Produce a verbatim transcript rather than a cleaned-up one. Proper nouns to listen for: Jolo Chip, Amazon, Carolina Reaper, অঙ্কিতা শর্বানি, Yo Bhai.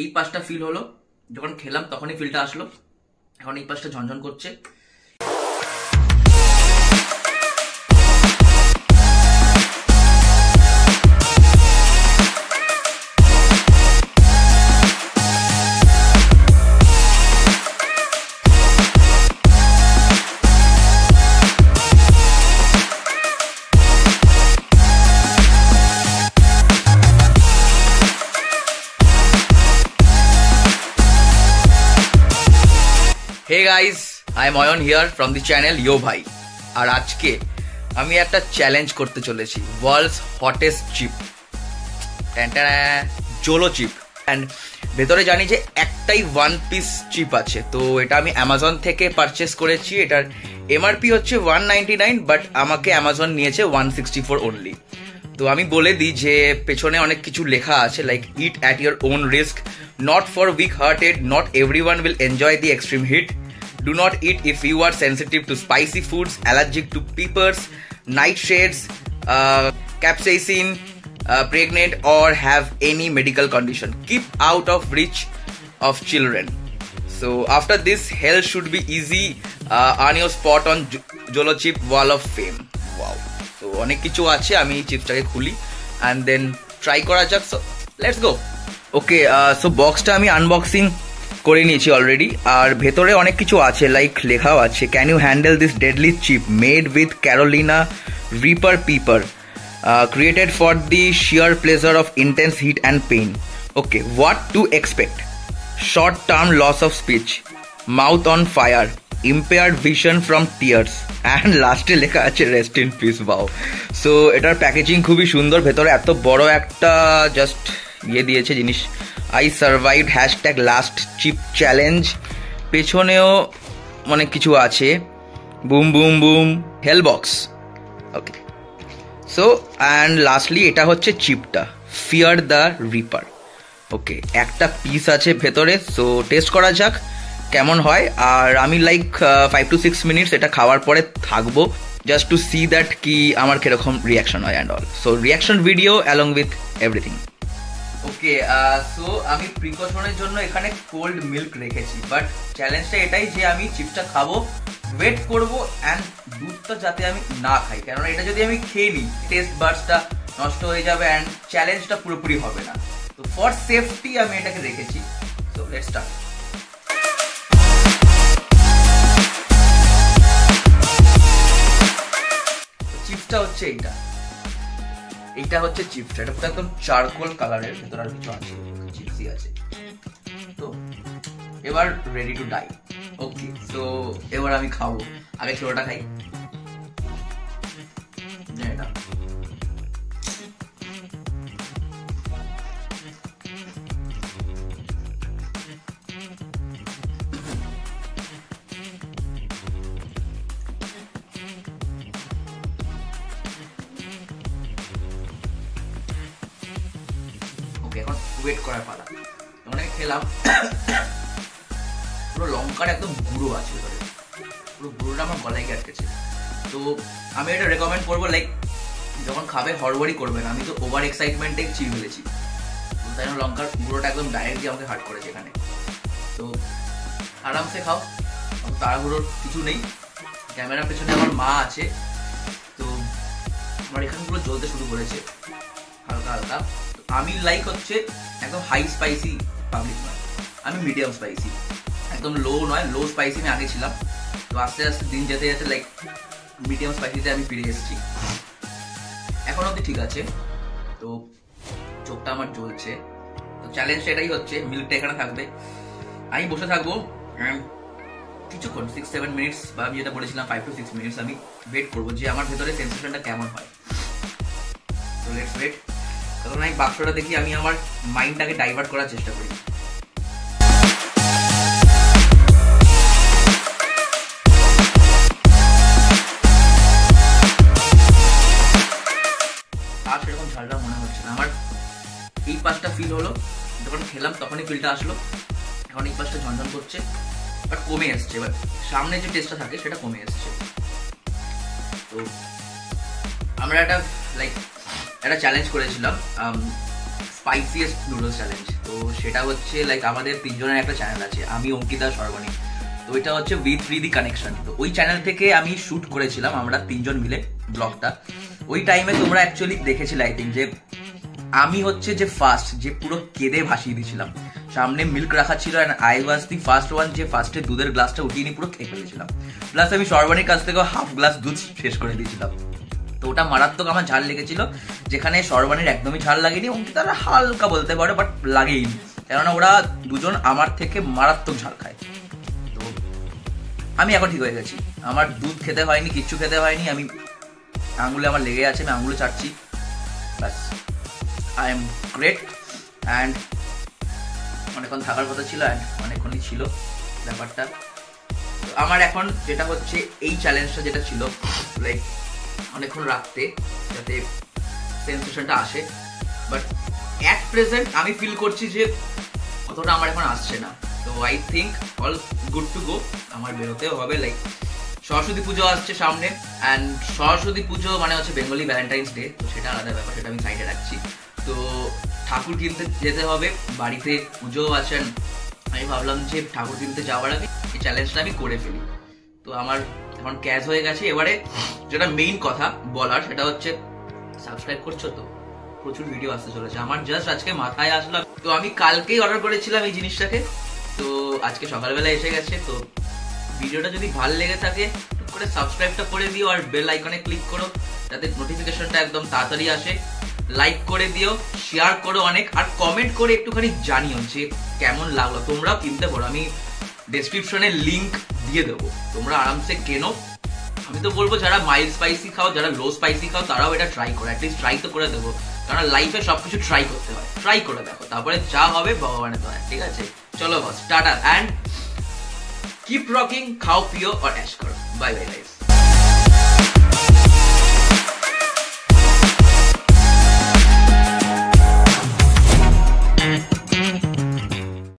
এই পাশটা ফিল হলো যখন খেলাম তখনই ফিলটা আসলো। এখন এই পাশটা ঝনঝন করছে। Hey guys, I am Ayon here from the channel Yo Bhai. আর আজকে আমি একটা চ্যালেঞ্জ করতে চলেছি, world's hottest chip Zolo chip. And ভেতরে জানি যে একটাই ওয়ান পিস চিপ আছে, তো এটা আমি অ্যামাজন থেকে পারচেস করেছি। এটার এমআরপি হচ্ছে ওয়ান নাইনটি নাইন, বাট আমাকে অ্যামাজন নিয়েছে ওয়ান সিক্সটি ফোর অনলি। তো আমি বলে দিই যে পেছনে অনেক কিছু লেখা আছে, like it at your own risk, not for weak hearted, not everyone will enjoy the extreme heat, do not eat if you are sensitive to spicy foods, allergic to peppers, nightshades, uh, capsaicin, uh, pregnant or have any medical condition. Keep out of reach of children. So after this, hell should be easy. Uh, earn your spot on Jolo Chip Wall of Fame. Wow. So onek kichu ache, ami chips ta ke khuli and then try kora jak. So let's go. Okay, uh, so box ta ami unboxing করে নিয়েছি already. আর ভেতরে অনেক কিছু আছে, like লেখাও আছে can you handle this deadly chip made with Carolina reaper pepper created for the sheer pleasure of intense heat and pain. Okay, what to expect, short term loss of speech, mouth on fire, impaired vision from tears and লাস্টে লেখা আছে rest in peace. বাও। So এটার packaging খুবই সুন্দর, ভেতরে এত বড় একটা জাস্ট ইয়ে দিয়েছে জিনিস। I survive hashtag last chip challenge. পেছনেও অনেক কিছু আছে, boom boom boom hell box. Okay, so and lastly এটা হচ্ছে চিপটা ফিয়ার দ্য রিপার। ওকে, একটা পিস আছে ভেতরে, সো টেস্ট করা যাক কেমন হয়। আর আমি like five to six minutes এটা খাওয়ার পরে থাকবো, জাস্ট টু সি দ্যাট কি আমার কীরকম রিয়াকশন হয় and all. So reaction video along with everything. Okay, so আমি প্রিকশনের জন্য এখানে কোল্ড মিল্ক রেখেছি, বাট চ্যালেঞ্জটা এটাই যে আমি চিপটা খাবো, ওয়েট করবো অ্যান্ড দুধটা যাতে আমি না খাই, কেননা এটা যদি আমি খেয়ে নিই টেস্ট বাডসটা নষ্ট হয়ে যাবে অ্যান্ড চ্যালেঞ্জটা পুরোপুরি হবে না। তো ফর সেফটি আমি এটাকে রেখেছি। So let's start. চিপটা হচ্ছে এইটা, এইটা হচ্ছে চিপস, এটা পুরো একদম চারকোল কালারের, ভেতরে আর কিছু আছে, চিপসি আছে। তো এবার রেডি টু ডাই। ওকে, তো এবার আমি খাবো, আগে ছোটটা খাই। এটা এখন ওয়েট করার পালা। যখন আমি খেলাম পুরো লঙ্কার একদম গুঁড়ো আছে, পুরো গুঁড়োটা আমার গলায় গিয়ে আটকেছে। তো আমি এটা রেকমেন্ড করবো, লাইক যখন খাবে হড়বড়ি করবে না। আমি তো ওভার এক্সাইটমেন্টে চিড়ে ফেলেছি, তাই জন্য লঙ্কার গুঁড়োটা একদম ডাইরেক্টলি আমাকে হার্ট করেছে এখানে। তো আরামসে খাও, তাড়াহুড়োর কিছু নেই। ক্যামেরার পেছনে আমার মা আছে, তো আমার এখানগুলো জ্বলতে শুরু করেছে হালকা হালকা। আমি লাইক হচ্ছে একদম হাই স্পাইসি পাবলিক নয়, আমি মিডিয়াম স্পাইসি, একদম লো নয়। লো স্পাইসি আমি আগে ছিলাম, তো আস্তে আস্তে দিন যেতে যেতে লাইক মিডিয়াম স্পাইসিতে আমি ফিরে এসেছি। এখন অবধি ঠিক আছে। তো চোখটা আমার চলছে, তো চ্যালেঞ্জ এটাই হচ্ছে, মিল্কটা এখানে থাকবে, আমি বসে থাকবো কিছুক্ষণ, সিক্স সেভেন মিনিটস বা আমি যেটা বলেছিলাম ফাইভ টু সিক্স মিনিটস আমি ওয়েট করবো যে আমার ভেতরে সেন্সেশনটা কেমন হয়। তো লেটস ওয়েট। তখন আমি বাক্সটা দেখি, আমি আমার মাইন্ডটাকে ডাইভার্ট করার চেষ্টা করি। আর সেরকম ঝালটা মনে হচ্ছে না আমার। এই পাশটা ফিল হলো যখন খেলাম তখনই ফিলটা আসলো। এখন এই পাশটা ঝনঝন করছে, বাট কমে আসছে, বাট সামনে যে টেস্টটা থাকে সেটা কমে আসছে। তো আমরা একটা লাইক একটা চ্যালেঞ্জ করেছিলাম স্পাইসিয়েস্ট নুডলস চ্যালেঞ্জ। তো সেটা হচ্ছে লাইক আমাদের তিনজনের একটা চ্যানেল আছে, আমি অঙ্কিতা শর্বানি, তো এটা হচ্ছে ভি থ্রি দি কানেকশন। তো ওই চ্যানেল থেকে আমি শ্যুট করেছিলাম আমরা তিনজন মিলে ব্লগটা। ওই টাইমে তোমরা অ্যাকচুয়ালি দেখেছিলে আই থিঙ্ক, যে আমি হচ্ছে যে ফার্স্ট যে পুরো কেঁদে ভাসিয়ে দিয়েছিলাম। সামনে মিল্ক রাখা ছিল and I was the first one যে ফার্স্টে দুধের গ্লাসটা উঠিয়ে নিয়ে পুরো খেয়ে ফেলেছিলাম। প্লাস আমি শর্বানির কাছ থেকে হাফ গ্লাস দুধ শেষ করে দিয়েছিলাম। তো ওটা মারাত্মক আমার ঝাল লেগেছিল, যেখানে শর্বানির একদমই ঝাল লাগেনি, অঙ্কিতারা হালকা বলতে পারে বাট লাগেইনি, কেননা ওরা দুজন আমার থেকে মারাত্মক ঝাল খায়। তো আমি এখন ঠিক হয়ে গেছি, আমার দুধ খেতে হয়নি, কিচ্ছু খেতে হয়নি, আমি আঙুলে আমার লেগে আছে, আমি আঙুলে চাটছি, ব্যাস আই এম গ্রেট। অ্যান্ড অনেকক্ষণ থাকার কথা ছিল অ্যান্ড অনেকক্ষণই ছিল ব্যাপারটা। তো আমার এখন যেটা হচ্ছে এই চ্যালেঞ্জটা যেটা ছিল লাইক অনেকক্ষণ রাখতে যাতে সেন্সেশনটা আসে, বাট অ্যাট প্রেজেন্ট আমি ফিল করছি যে অতটা আমার এখন আসছে না। তো I think all good to go, আমার বেরোতেও হবে। লাইক সরস্বতী পুজো আসছে সামনে, অ্যান্ড সরস্বতী পুজো মানে হচ্ছে বেঙ্গলি ভ্যালেন্টাইন্স ডে, তো সেটা আলাদা ব্যাপার, সেটা আমি সাইডে রাখছি। তো ঠাকুর কিনতে যেতে হবে, বাড়িতে পুজোও আছেন, আমি ভাবলাম যে ঠাকুর কিনতে যাওয়ার আগে এই চ্যালেঞ্জটা আমি করে ফেলি। তো আমার এখন ক্যাশ হয়ে গেছে। এবারে যেটা মেইন কথা বলার সেটা হচ্ছে সাবস্ক্রাইব করছো তো, প্রচুর ভিডিও আসতে চলেছে। আমার জাস্ট আজকে মাথায় আসলো, তো আমি কালকেই অর্ডার করেছিলাম এই জিনিসটাকে, তো আজকে সকালবেলা এসে গেছে। তো ভিডিওটা যদি ভালো লেগে থাকে টুক করে সাবস্ক্রাইবটা করে দিও আর বেল আইকনে ক্লিক করো যাতে নোটিফিকেশনটা একদম তাড়াতাড়ি আসে। লাইক করে দিও, শেয়ার করো অনেক, আর কমেন্ট করে একটুখানি জানিও যে কেমন লাগলো। তোমরাও কিনতে পারো, আমি ডেসক্রিপশনে লিঙ্ক দিয়ে দেবো, তোমরা আরামসে কেনো। আমি তো বলবো যারা মাইল্ড স্পাইসি খাও, যারা লো স্পাইসি খাও, তারাও এটা ট্রাই করো, অ্যাটলিস্ট ট্রাই তো করে দেবো, কারণ লাইফে সব কিছু ট্রাই করতে হয়। ট্রাই করে দেখো, তারপরে যা হবে ভগবানের দয়া। ঠিক আছে, চলো boss, tata and keep rocking, খাও, পিও আর অ্যাশ করো। Bye bye guys.